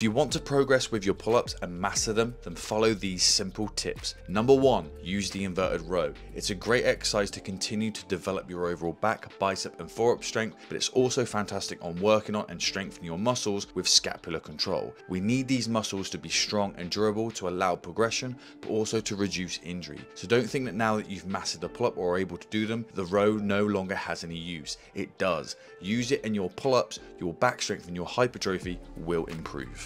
If you want to progress with your pull-ups and master them, then follow these simple tips. Number one, use the inverted row. It's a great exercise to continue to develop your overall back, bicep and forearm strength, but it's also fantastic on working on and strengthening your muscles with scapular control. We need these muscles to be strong and durable to allow progression, but also to reduce injury. So don't think that now that you've mastered the pull-up or are able to do them, the row no longer has any use. It does. Use it in your pull-ups, your back strength and your hypertrophy will improve.